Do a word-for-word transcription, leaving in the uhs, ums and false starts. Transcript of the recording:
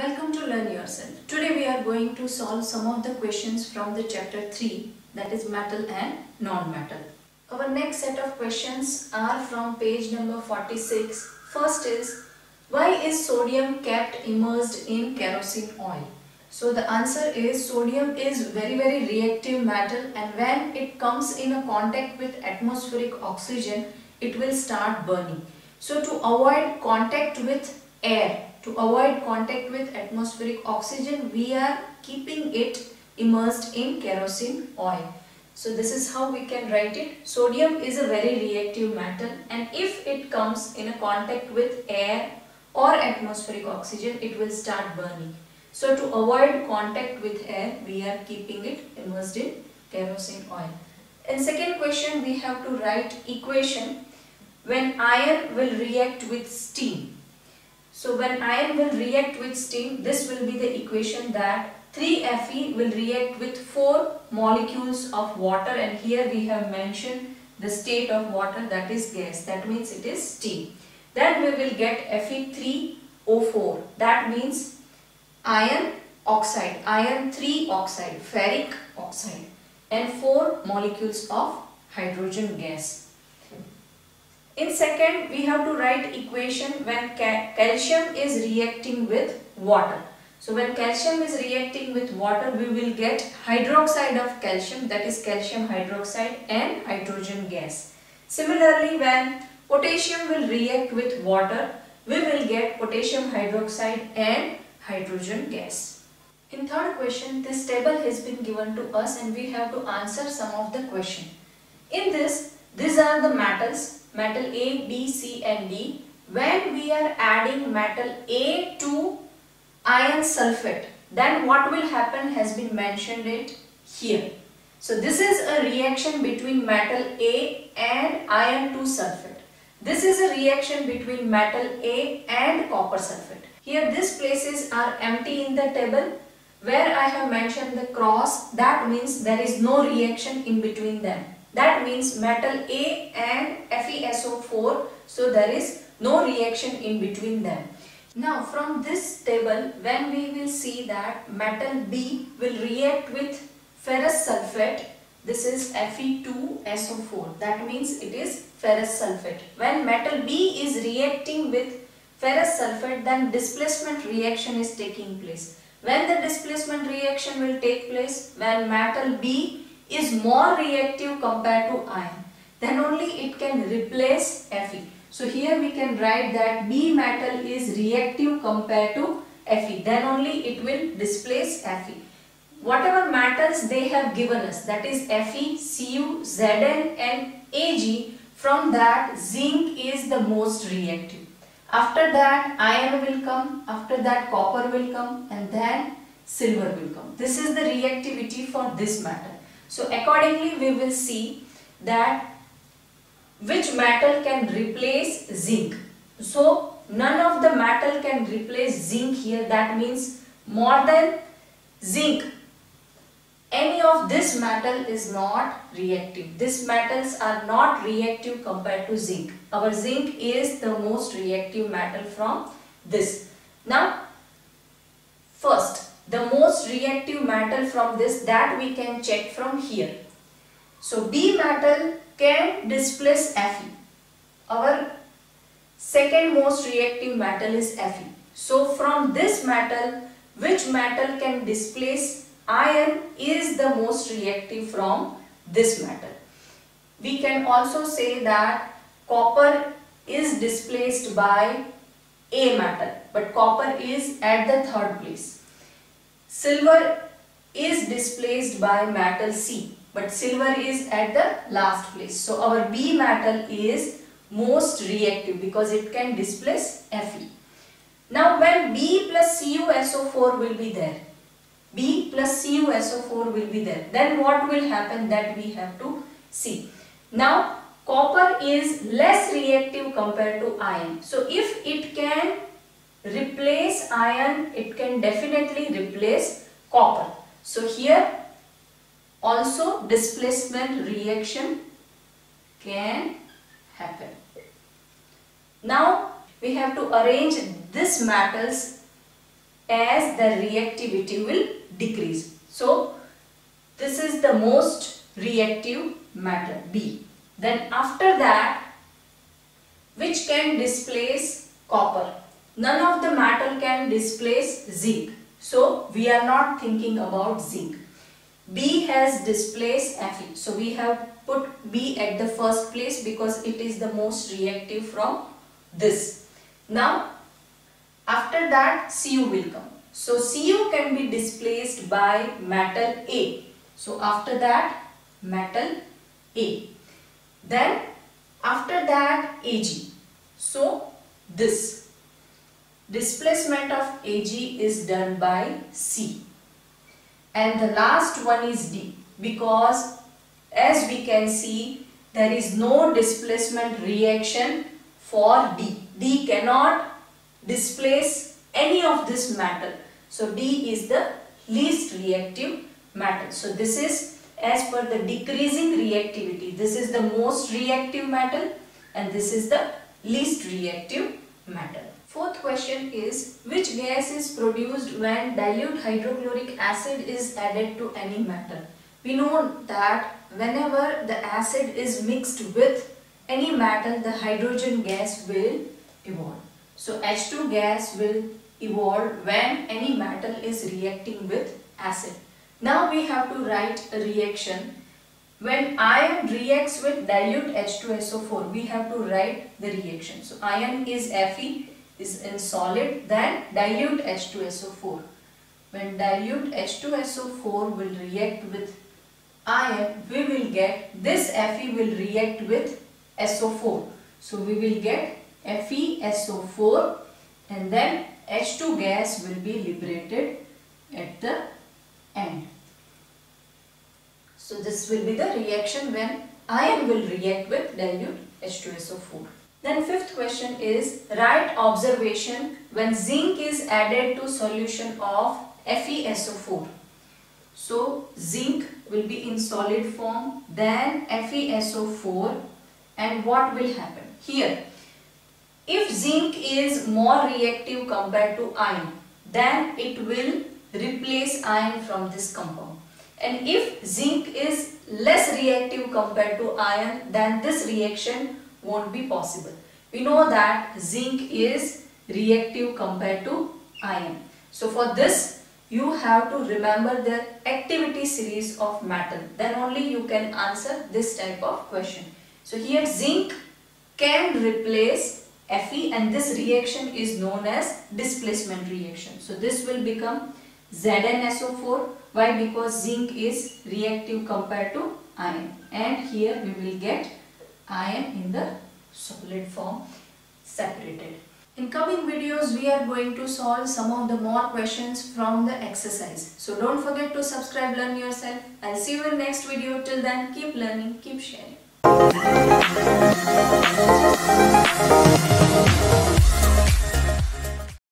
Welcome to Learn Yourself. Today we are going to solve some of the questions from the chapter three, that is metal and non-metal. Our next set of questions are from page number forty-six. First is, why is sodium kept immersed in kerosene oil? So the answer is, sodium is very very reactive metal, and when it comes in a contact with atmospheric oxygen, it will start burning. So to avoid contact with air, to avoid contact with atmospheric oxygen, we are keeping it immersed in kerosene oil. So this is how we can write it. Sodium is a very reactive metal, and if it comes in a contact with air or atmospheric oxygen, it will start burning. So to avoid contact with air, we are keeping it immersed in kerosene oil. In second question, we have to write equation when iron will react with steam. So when iron will react with steam, this will be the equation that three F E will react with four molecules of water, and here we have mentioned the state of water, that is gas, that means it is steam. Then we will get F E three O four, that means iron oxide, iron three oxide, ferric oxide, and four molecules of hydrogen gas. In second, we have to write equation when ca calcium is reacting with water. So when calcium is reacting with water, we will get hydroxide of calcium, that is calcium hydroxide, and hydrogen gas. Similarly, when potassium will react with water, we will get potassium hydroxide and hydrogen gas. In third question, this table has been given to us, and we have to answer some of the question. In this, these are the metals. Metal A, B, C and D. When we are adding metal A to iron sulfate, then what will happen has been mentioned it here. So this is a reaction between metal A and iron to sulfate. This is a reaction between metal A and copper sulfate. Here these places are empty in the table. Where I have mentioned the cross, that means there is no reaction in between them. That means metal A and F E S O four, so there is no reaction in between them. Now from this table, when we will see that metal B will react with ferrous sulfate, this is F E two S O four, that means it is ferrous sulfate. When metal B is reacting with ferrous sulfate, then displacement reaction is taking place. When the displacement reaction will take place? When metal B is more reactive compared to iron, then only it can replace Fe. So here we can write that B metal is reactive compared to Fe, then only it will displace Fe. Whatever metals they have given us, that is Fe, Cu, Zn and Ag, from that zinc is the most reactive. After that iron will come, after that copper will come, and then silver will come. This is the reactivity for this metal. So accordingly we will see that which metal can replace zinc. So none of the metal can replace zinc here, that means more than zinc, any of this metal is not reactive. These metals are not reactive compared to zinc. Our zinc is the most reactive metal from this. Now first, the most reactive metal from this, that we can check from here. So B metal can displace Fe. Our second most reactive metal is Fe. So from this metal, which metal can displace iron is the most reactive from this metal. We can also say that copper is displaced by A metal, but copper is at the third place. Silver is displaced by metal C, but silver is at the last place. So our B metal is most reactive because it can displace Fe. Now when B plus Cu S O four will be there, B plus Cu S O four will be there, then what will happen, that we have to see. Now copper is less reactive compared to iron. So if it can replace iron, it can definitely replace copper. So here also displacement reaction can happen. Now we have to arrange these metals as the reactivity will decrease. So this is the most reactive matter, B. Then after that, which can displace copper? None of the metal can displace zinc. So we are not thinking about zinc. B has displaced Fe. So we have put B at the first place because it is the most reactive from this. Now after that, Cu will come. So Cu can be displaced by metal A. So after that, metal A. Then after that, Ag. So this displacement of Ag is done by C. And the last one is D, because as we can see, there is no displacement reaction for D. D cannot displace any of this metal. So D is the least reactive metal. So this is as per the decreasing reactivity. This is the most reactive metal and this is the least reactive metal. Fourth question is, which gas is produced when dilute hydrochloric acid is added to any metal? We know that whenever the acid is mixed with any metal, the hydrogen gas will evolve. So H two gas will evolve when any metal is reacting with acid. Now we have to write a reaction. When ion reacts with dilute H two S O four, we have to write the reaction. So ion is Fe, is in solid, then dilute H two S O four. When dilute H two S O four will react with ion, we will get this Fe will react with S O four. So we will get F e S O four and then H two gas will be liberated at the end. So this will be the reaction when ion will react with dilute H two S O four. Then fifth question is, write observation when zinc is added to solution of F e S O four. So zinc will be in solid form, then F e S O four, and what will happen here? If zinc is more reactive compared to iron, then it will replace iron from this compound. And if zinc is less reactive compared to iron, then this reaction won't be possible. We know that zinc is reactive compared to iron. So for this, you have to remember the activity series of metal. Then only you can answer this type of question. So here zinc can replace Fe and this reaction is known as displacement reaction. So this will become Z n S O four. Why? Because zinc is reactive compared to iron. And here we will get ion in the solid form separated. In coming videos, we are going to solve some of the more questions from the exercise. So don't forget to subscribe, Learn Yourself. I'll see you in next video. Till then, keep learning, keep sharing.